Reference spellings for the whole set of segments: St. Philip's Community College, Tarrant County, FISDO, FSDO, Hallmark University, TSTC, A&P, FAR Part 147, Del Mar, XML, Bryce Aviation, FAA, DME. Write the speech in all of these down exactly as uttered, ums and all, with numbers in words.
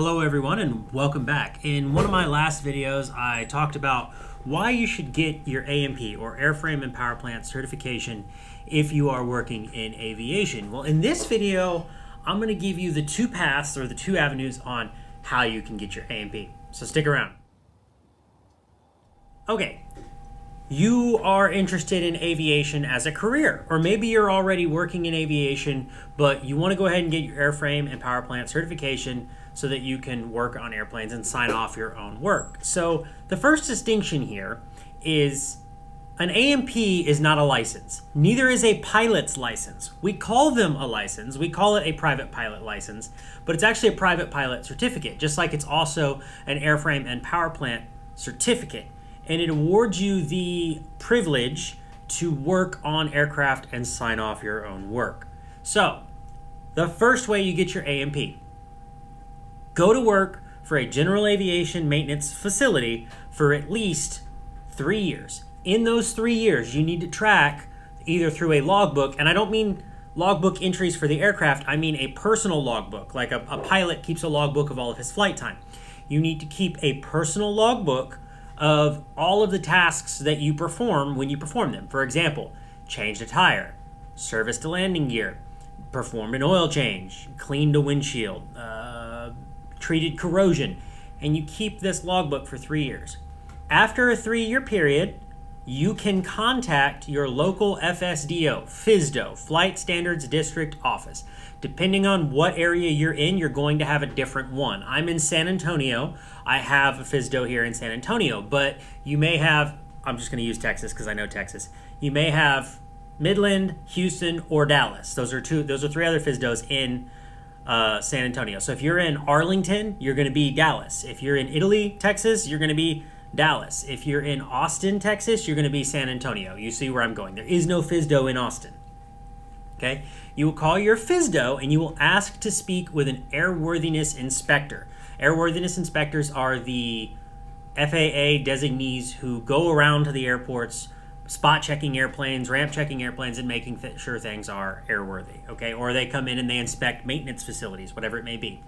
Hello everyone and welcome back. In one of my last videos, I talked about why you should get your A and P or Airframe and Power Plant certification if you are working in aviation. Well, in this video, I'm going to give you the two paths or the two avenues on how you can get your A and P. So stick around. Okay, you are interested in aviation as a career, or maybe you're already working in aviation, but you want to go ahead and get your Airframe and Power Plant certification so that you can work on airplanes and sign off your own work. So the first distinction here is an A and P is not a license. Neither is a pilot's license. We call them a license. We call it a private pilot license, but it's actually a private pilot certificate, just like it's also an Airframe and Power Plant certificate. And it awards you the privilege to work on aircraft and sign off your own work. So the first way you get your A and P: go to work for a general aviation maintenance facility for at least three years. In those three years, you need to track, either through a logbook, and I don't mean logbook entries for the aircraft, I mean a personal logbook, like a, a pilot keeps a logbook of all of his flight time. You need to keep a personal logbook of all of the tasks that you perform when you perform them. For example, changed a tire, serviced a landing gear, performed an oil change, cleaned a windshield, uh, treated corrosion, and you keep this logbook for three years. After a three-year period, you can contact your local F S D O, FISDO, Flight Standards District Office. Depending on what area you're in, you're going to have a different one. I'm in San Antonio. I have a FISDO here in San Antonio, but you may have, I'm just gonna use Texas because I know Texas. You may have Midland, Houston, or Dallas. Those are two, those are three other FISDOs in uh, San Antonio. So if you're in Arlington, you're gonna be Dallas. If you're in Italy, Texas, you're gonna be Dallas. If you're in Austin, Texas, you're going to be San Antonio. You see where I'm going. There is no FISDO in Austin. Okay? You will call your FISDO and you will ask to speak with an airworthiness inspector. Airworthiness inspectors are the F A A designees who go around to the airports, spot checking airplanes, ramp checking airplanes, and making th- sure things are airworthy. Okay? Or they come in and they inspect maintenance facilities, whatever it may be.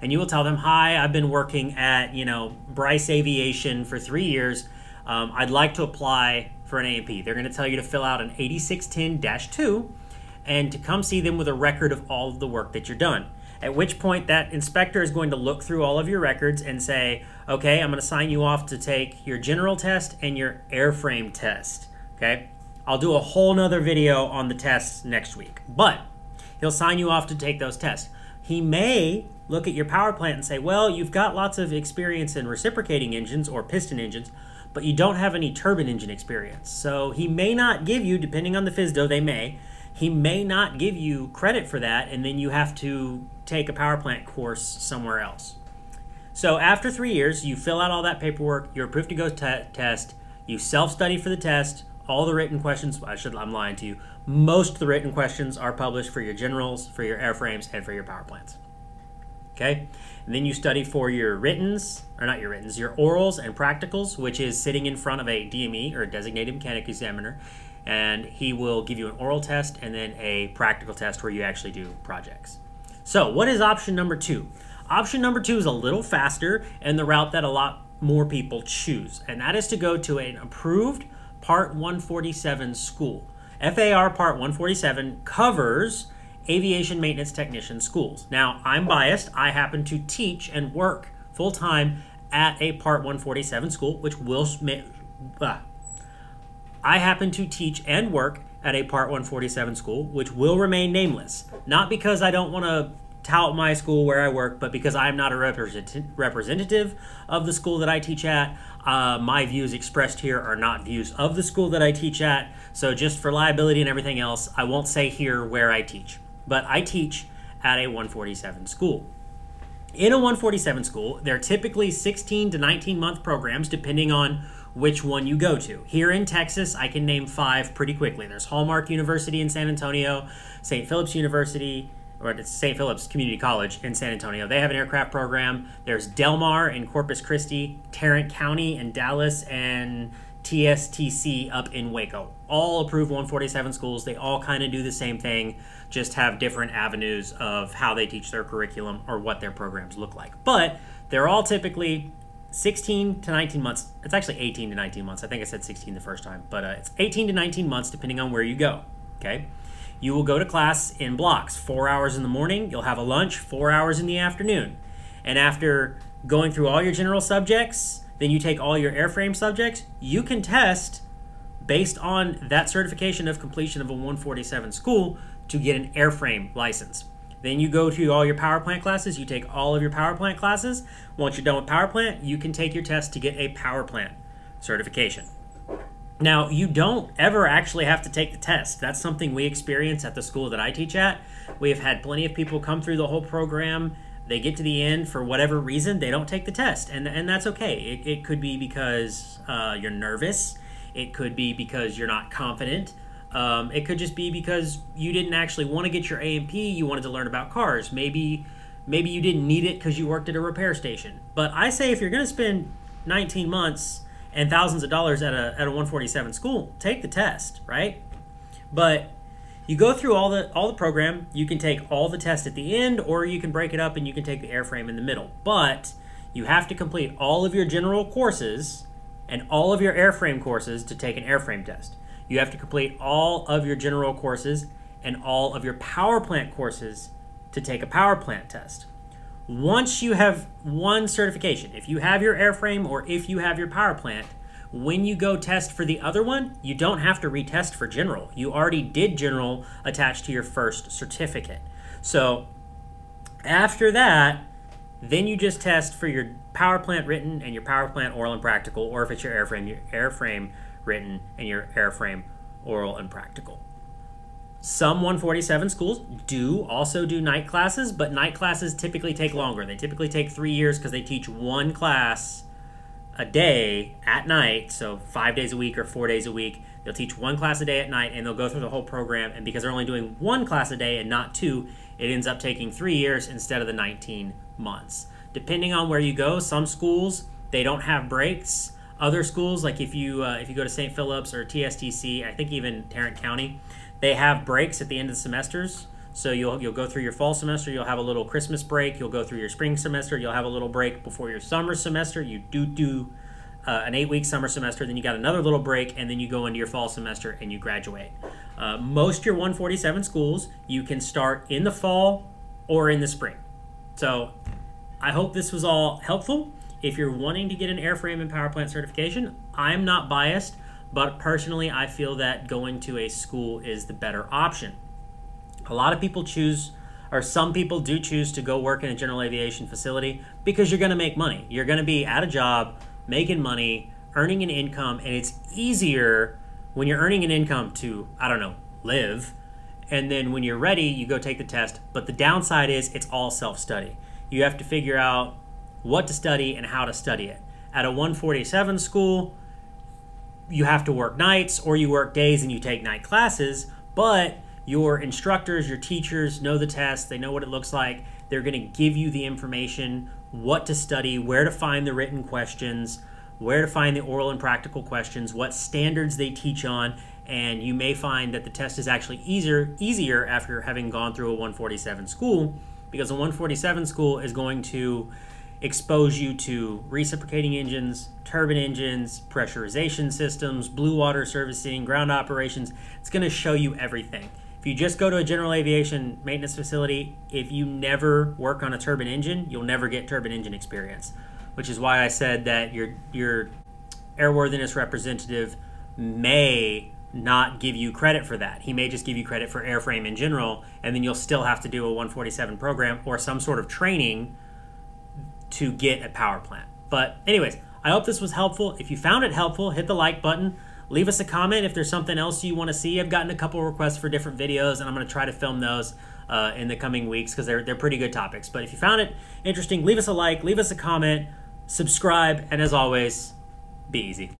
And you will tell them, hi, I've been working at, you know, Bryce Aviation for three years. Um, I'd like to apply for an A and P. They're going to tell you to fill out an eighty-six ten dash two and to come see them with a record of all of the work that you're done. At which point that inspector is going to look through all of your records and say, okay, I'm going to sign you off to take your general test and your airframe test. Okay. I'll do a whole nother video on the tests next week, but he'll sign you off to take those tests. He may look at your power plant and say, well, you've got lots of experience in reciprocating engines or piston engines, but you don't have any turbine engine experience. So he may not give you, depending on the FISDO, they may, he may not give you credit for that, and then you have to take a power plant course somewhere else. So after three years, you fill out all that paperwork, you're approved to go te- test, you self-study for the test, all the written questions, I should, I'm lying to you, most of the written questions are published for your generals, for your airframes, and for your power plants. Okay, and then you study for your writtens, or not your writtens, your orals and practicals, which is sitting in front of a D M E or a designated mechanic examiner, and he will give you an oral test and then a practical test where you actually do projects. So what is option number two? Option number two is a little faster and the route that a lot more people choose, and that is to go to an approved Part one forty-seven school. F A R Part one forty-seven covers aviation maintenance technician schools. Now, I'm biased. I happen to teach and work full-time at a Part one forty-seven school, which will... Uh, I happen to teach and work at a Part one forty-seven school, which will remain nameless. Not because I don't want to tout my school where I work, but because I'm not a represent- representative of the school that I teach at. Uh, my views expressed here are not views of the school that I teach at. So just for liability and everything else, I won't say here where I teach. But I teach at a one forty-seven school. In a one forty-seven school, they're typically sixteen to nineteen month programs, depending on which one you go to. Here in Texas, I can name five pretty quickly. There's Hallmark University in San Antonio, Saint Philip's University, or it's Saint Philip's Community College in San Antonio. They have an aircraft program. There's Del Mar in Corpus Christi, Tarrant County in Dallas, and T S T C up in Waco. All approved one forty-seven schools. They all kind of do the same thing, just have different avenues of how they teach their curriculum or what their programs look like. But they're all typically sixteen to nineteen months. It's actually eighteen to nineteen months. I think I said sixteen the first time, but uh, it's eighteen to nineteen months depending on where you go, okay? You will go to class in blocks, four hours in the morning. You'll have a lunch, four hours in the afternoon. And after going through all your general subjects, then you take all your airframe subjects, you can test based on that certification of completion of a one forty-seven school to get an airframe license. Then you go to all your power plant classes, you take all of your power plant classes. Once you're done with power plant, you can take your test to get a power plant certification. Now, you don't ever actually have to take the test. That's something we experience at the school that I teach at. We have had plenty of people come through the whole program. They get to the end for whatever reason, they don't take the test, and, and that's okay. It, it could be because uh, you're nervous. It could be because you're not confident. Um, it could just be because you didn't actually want to get your A and P, you wanted to learn about cars. Maybe, maybe you didn't need it because you worked at a repair station. But I say if you're going to spend nineteen months and thousands of dollars at a, at a one forty-seven school, take the test, right? But you go through all the all the program, you can take all the tests at the end, or you can break it up and you can take the airframe in the middle. But you have to complete all of your general courses and all of your airframe courses to take an airframe test. You have to complete all of your general courses and all of your power plant courses to take a power plant test. Once you have one certification, if you have your airframe or if you have your power plant, when you go test for the other one, you don't have to retest for general. You already did general attached to your first certificate. So after that, then you just test for your power plant written and your power plant oral and practical, or if it's your airframe, your airframe written and your airframe oral and practical. Some one forty-seven schools do also do night classes, but night classes typically take longer. They typically take three years because they teach one class a day at night, so five days a week or four days a week. They'll teach one class a day at night and they'll go through the whole program, and because they're only doing one class a day and not two, it ends up taking three years instead of the nineteen months. Depending on where you go, some schools, they don't have breaks. Other schools, like if you uh, if you go to Saint Philip's or T S T C, I think even Tarrant County, they have breaks at the end of the semesters. So you'll, you'll go through your fall semester, you'll have a little Christmas break, you'll go through your spring semester, you'll have a little break before your summer semester. You do do uh, an eight-week summer semester, then you got another little break, and then you go into your fall semester and you graduate. Uh, most your one forty-seven schools, you can start in the fall or in the spring. So I hope this was all helpful. If you're wanting to get an airframe and power plant certification, I'm not biased, but personally I feel that going to a school is the better option. A lot of people choose, or some people do choose, to go work in a general aviation facility because you're going to make money. You're going to be at a job, making money, earning an income, and it's easier when you're earning an income to, I don't know, live. And then when you're ready, you go take the test. But the downside is it's all self-study. You have to figure out what to study and how to study it. At a one forty-seven school, you have to work nights, or you work days and you take night classes, but your instructors, your teachers know the test. They know what it looks like. They're going to give you the information, what to study, where to find the written questions, where to find the oral and practical questions, what standards they teach on, and you may find that the test is actually easier, easier after having gone through a one forty-seven school, because a one forty-seven school is going to expose you to reciprocating engines, turbine engines, pressurization systems, blue water servicing, ground operations. It's going to show you everything. If you just go to a general aviation maintenance facility, if you never work on a turbine engine, you'll never get turbine engine experience, which is why I said that your, your airworthiness representative may not give you credit for that. He may just give you credit for airframe in general, and then you'll still have to do a one forty-seven program or some sort of training to get a power plant. But anyways, I hope this was helpful. If you found it helpful, hit the like button. Leave us a comment if there's something else you want to see. I've gotten a couple requests for different videos, and I'm going to try to film those uh, in the coming weeks because they're, they're pretty good topics. But if you found it interesting, leave us a like, leave us a comment, subscribe, and as always, be easy.